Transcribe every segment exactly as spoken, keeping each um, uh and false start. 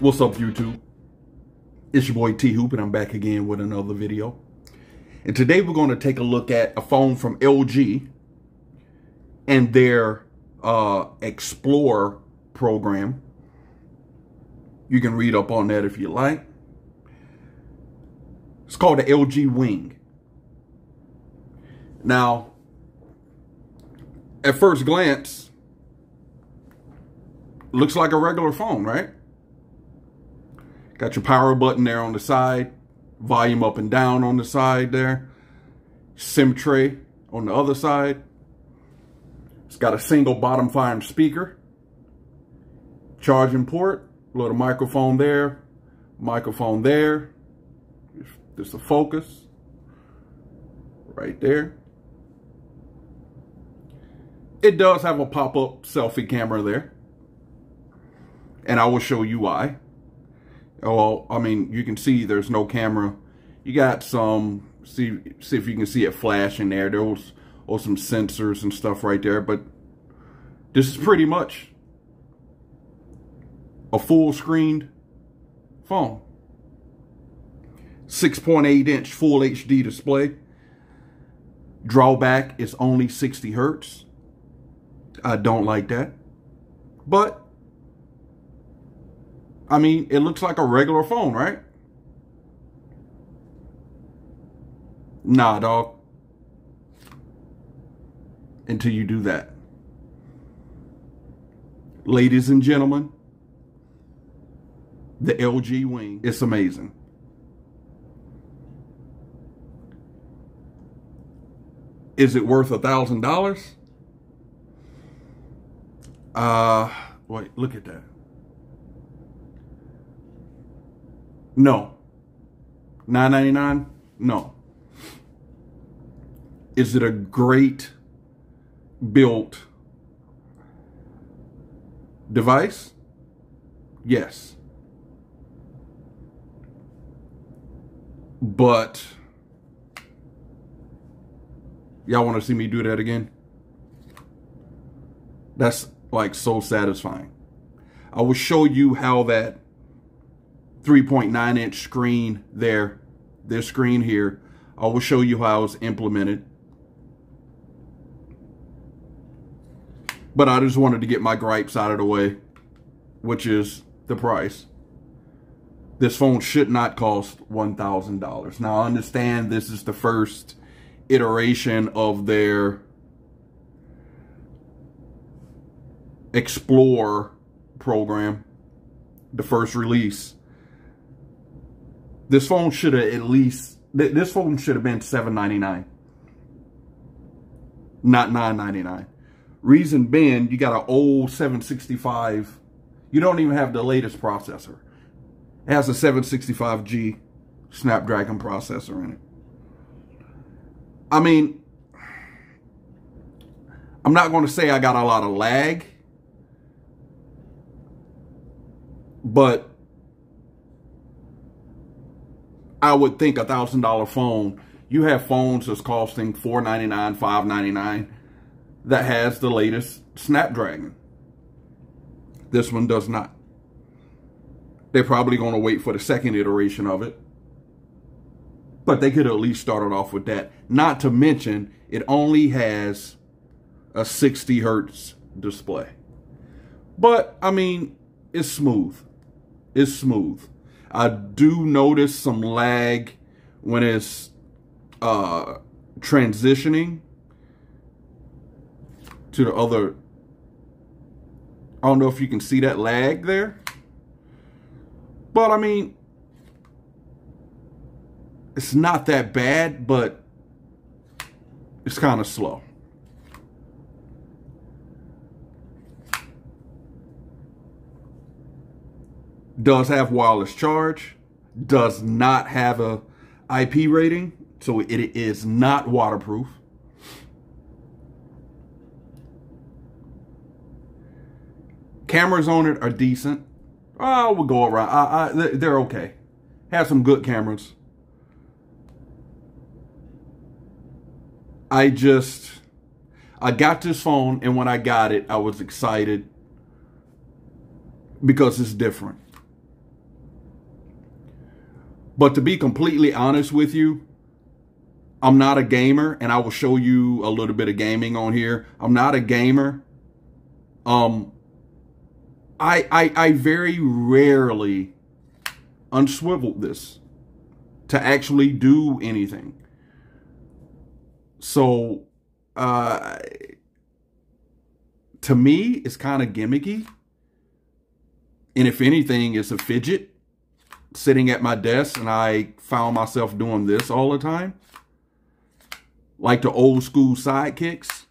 What's up, YouTube? It's your boy T-Hoop, and I'm back again with another video. And today we're going to take a look at a phone from L G and their uh, Explorer program. You can read up on that if you like. It's called the L G Wing. Now, at first glance, looks like a regular phone, right? Got your power button there on the side, volume up and down on the side there, SIM tray on the other side. It's got a single bottom firing speaker, charging port, little microphone there, microphone there. Just a focus right there. It does have a pop-up selfie camera there, and I will show you why. Well, I mean, you can see there's no camera. You got some, see see if you can see it flash in there. There was, was some sensors and stuff right there, but this is pretty much a full screen phone. six point eight inch full H D display. Drawback is only sixty hertz. I don't like that, but I mean, it looks like a regular phone, right? Nah, dog. Until you do that. Ladies and gentlemen, the L G Wing. It's amazing. Is it worth a thousand dollars? Uh, wait, look at that. No. nine ninety-nine? No. Is it a great built device? Yes. But y'all want to see me do that again? That's like so satisfying. I will show you how that three point nine inch screen there, this screen here, I will show you how it's implemented. But I just wanted to get my gripes out of the way, which is the price. This phone should not cost one thousand dollars. Now, I understand this is the first iteration of their Explorer program, the first release. This phone should have at least, th this phone should have been seven ninety-nine, not nine ninety-nine. Reason being, you got an old seven sixty-five, you don't even have the latest processor. It has a seven sixty-five G Snapdragon processor in it. I mean, I'm not going to say I got a lot of lag, but I would think a thousand dollar phone. You have phones that's costing four ninety-nine, five ninety-nine that has the latest Snapdragon. This one does not. They're probably going to wait for the second iteration of it, but they could at least start it off with that. Not to mention, it only has a sixty hertz display. But I mean, it's smooth. It's smooth. I do notice some lag when it's uh, transitioning to the other. I don't know if you can see that lag there, but I mean, it's not that bad, but it's kind of slow. Does have wireless charge, does not have a I P rating, so it is not waterproof. Cameras on it are decent. Oh, we'll go around. I, I, they're okay. Have some good cameras. I just, I got this phone, and when I got it, I was excited because it's different. But to be completely honest with you, I'm not a gamer, and I will show you a little bit of gaming on here. I'm not a gamer. Um, I, I, I very rarely unswivel this to actually do anything. So, uh, to me, it's kind of gimmicky. And if anything, it's a fidget sitting at my desk, and I found myself doing this all the time. Like the old school sidekicks.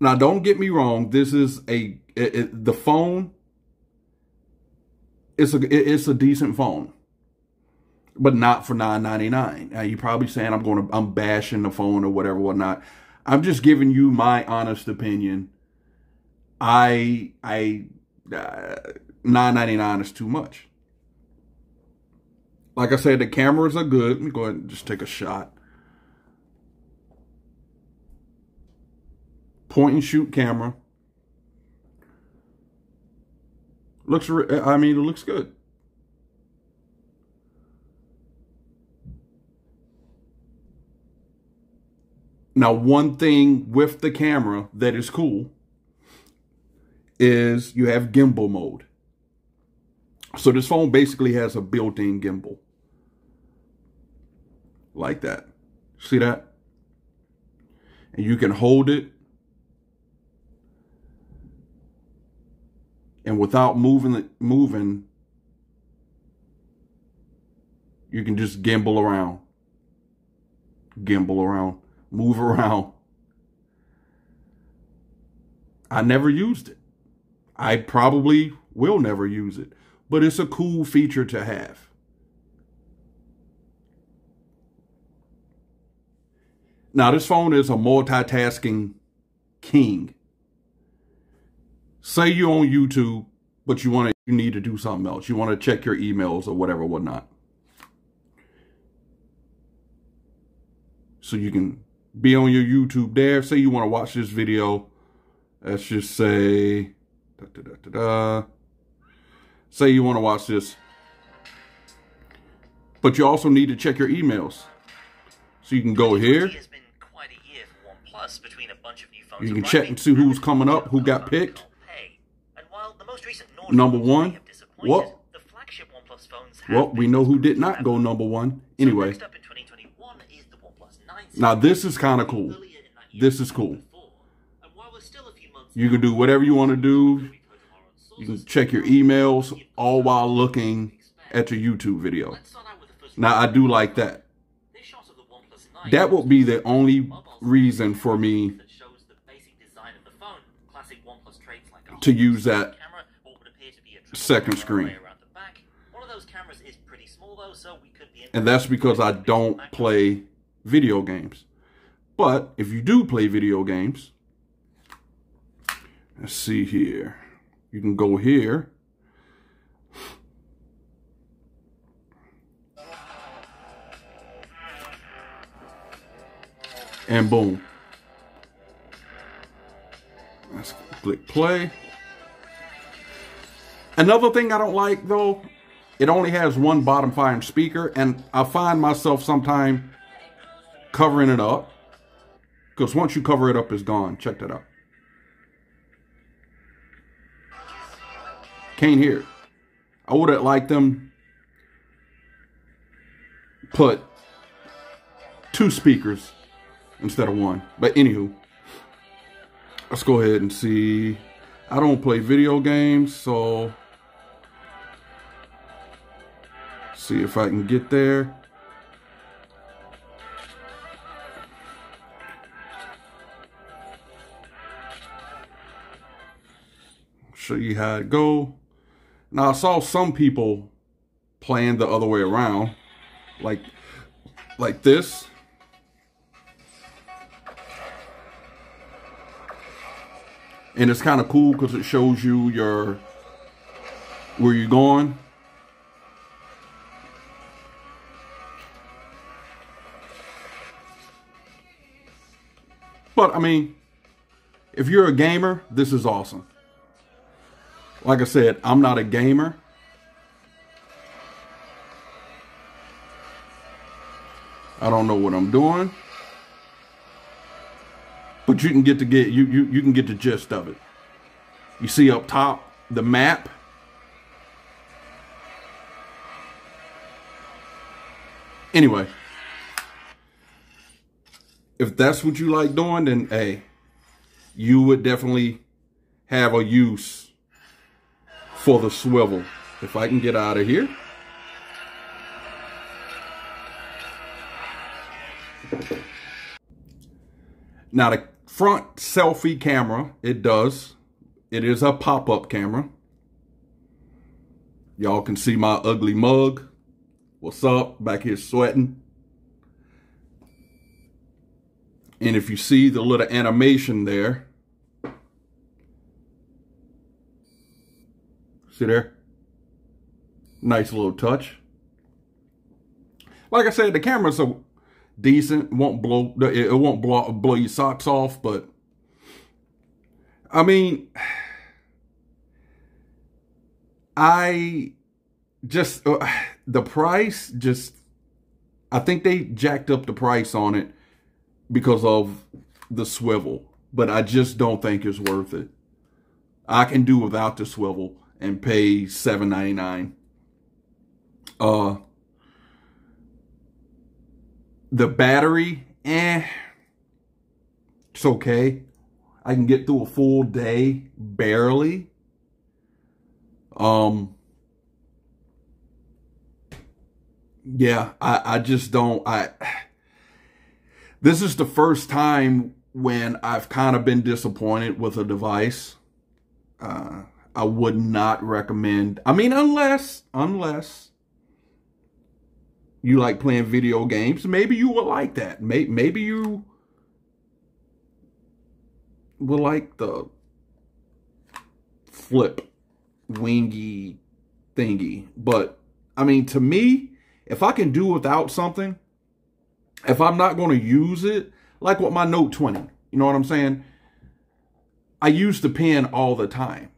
Now, don't get me wrong. This is a, it, it, the phone, it's a, it, it's a decent phone, but not for nine ninety-nine. Now, you're probably saying I'm going to, I'm bashing the phone or whatever, whatnot. I'm just giving you my honest opinion. I, I, uh, nine ninety-nine is too much. Like I said, the cameras are good. Let me go ahead and just take a shot. Point and shoot camera. Looks, I mean, it looks good. Now, one thing with the camera that is cool is you have gimbal mode. So this phone basically has a built-in gimbal. Like that. See that? And you can hold it. And without moving the, moving, you can just gimbal around. Gimbal around. Move around. I never used it. I probably will never use it. But it's a cool feature to have. Now, this phone is a multitasking king. Say you're on YouTube, but you want to, you need to do something else. You want to check your emails or whatever, whatnot. So you can be on your YouTube there. Say you want to watch this video. Let's just say, da, da, da, da, da. Say you want to watch this, but you also need to check your emails. So you can go here. Has been quite a year for OnePlus between a bunch of new phones. You can check and see who's coming up, who got picked. And while the most recent number one, what? The flagship OnePlus phones have, well, we know who did not go number one. Anyway. So next up in twenty twenty-one is the OnePlus nine. Now this is kind of cool. This is cool. And while we're still a few months, you can do whatever you want to do. You can check your emails all while looking at your YouTube video. Now, I do like that. That would be the only reason for me to use that second screen. And that's because I don't play video games. But if you do play video games, let's see here. You can go here. And boom. Let's click play. Another thing I don't like, though, it only has one bottom firing speaker, and I find myself sometimes covering it up. Because once you cover it up, it's gone. Check that out. Can't hear. I would have liked them put two speakers instead of one. But anywho, let's go ahead and see. I don't play video games, so see if I can get there. Show you how it go. Now, I saw some people playing the other way around, like, like this. And it's kind of cool because it shows you your, where you're going. But, I mean, if you're a gamer, this is awesome. Like I said, I'm not a gamer. I don't know what I'm doing. But you can get to get you you you can get the gist of it. You see up top the map. Anyway, if that's what you like doing, then hey, you would definitely have a use for the swivel. If I can get out of here. Now the front selfie camera, it does. It is a pop-up camera. Y'all can see my ugly mug. What's up? Back here sweating. And if you see the little animation there. See there? Nice little touch. Like I said, the camera's a decent. Won't blow. It won't blow, blow your socks off, but I mean, I just uh, the price just. I think they jacked up the price on it because of the swivel, but I just don't think it's worth it. I can do without the swivel and pay seven ninety-nine. Uh. The battery, eh, it's okay. I can get through a full day, barely. Um, yeah, I, I just don't, I, this is the first time when I've kind of been disappointed with a device. Uh, I would not recommend, I mean, unless, unless, you like playing video games, maybe you will like that. Maybe, maybe you will like the flip wingy thingy. But, I mean, to me, if I can do without something, if I'm not going to use it, like with my Note twenty, you know what I'm saying? I use the pen all the time.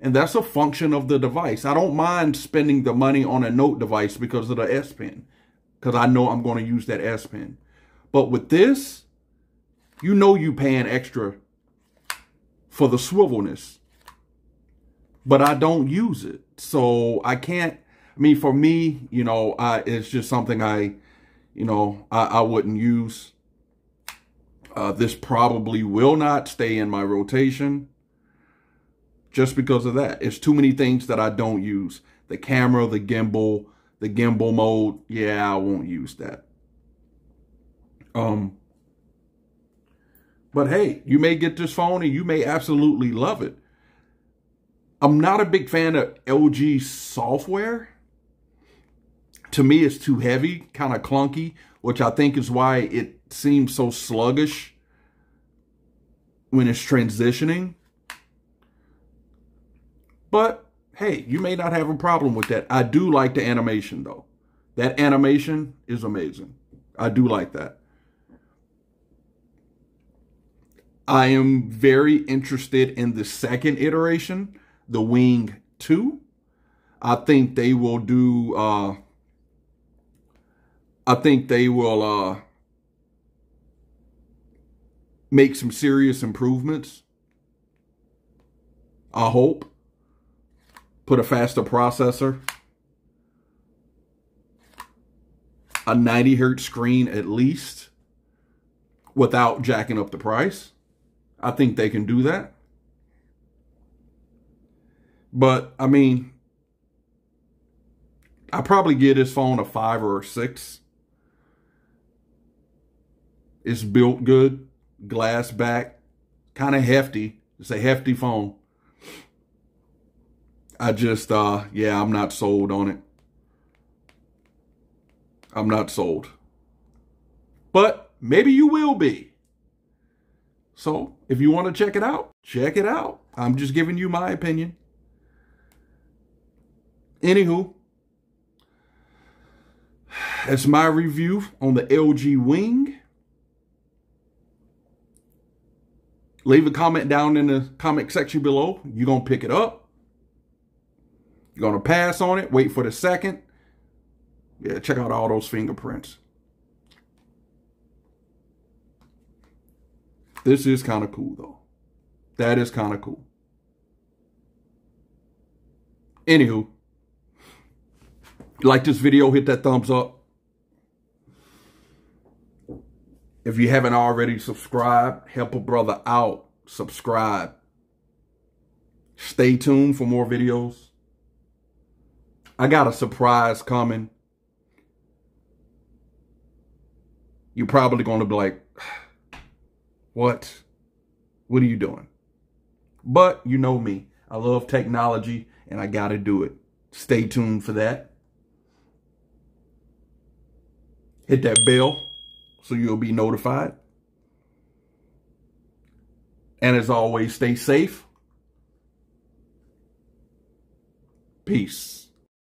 And that's a function of the device. I don't mind spending the money on a Note device because of the S Pen. Because I know I'm going to use that S Pen. But with this, you know you paying extra for the swivelness. But I don't use it. So I can't, I mean, for me, you know, I, it's just something I, you know, I, I wouldn't use. Uh, this probably will not stay in my rotation. Just because of that. It's too many things that I don't use. The camera, the gimbal, the gimbal mode. Yeah, I won't use that. Um, but hey, you may get this phone and you may absolutely love it. I'm not a big fan of L G software. To me, it's too heavy, kind of clunky, which I think is why it seems so sluggish when it's transitioning. But, hey, you may not have a problem with that. I do like the animation, though. That animation is amazing. I do like that. I am very interested in the second iteration, the Wing two. I think they will do... Uh, I think they will uh, make some serious improvements. I hope. Put a faster processor, a ninety hertz screen at least, without jacking up the price. I think they can do that. But, I mean, I probably give this phone a five or a six. It's built good, glass back, kind of hefty. It's a hefty phone. I just, uh, yeah, I'm not sold on it. I'm not sold. But maybe you will be. So if you want to check it out, check it out. I'm just giving you my opinion. Anywho, that's my review on the L G Wing. Leave a comment down in the comment section below. You're going to pick it up. You're going to pass on it, wait for the second. Yeah, check out all those fingerprints. This is kind of cool, though. That is kind of cool. Anywho, like this video, hit that thumbs up. If you haven't already subscribed, help a brother out. Subscribe. Stay tuned for more videos. I got a surprise coming. You're probably going to be like, what? What are you doing? But you know me. I love technology and I got to do it. Stay tuned for that. Hit that bell so you'll be notified. And as always, stay safe. Peace.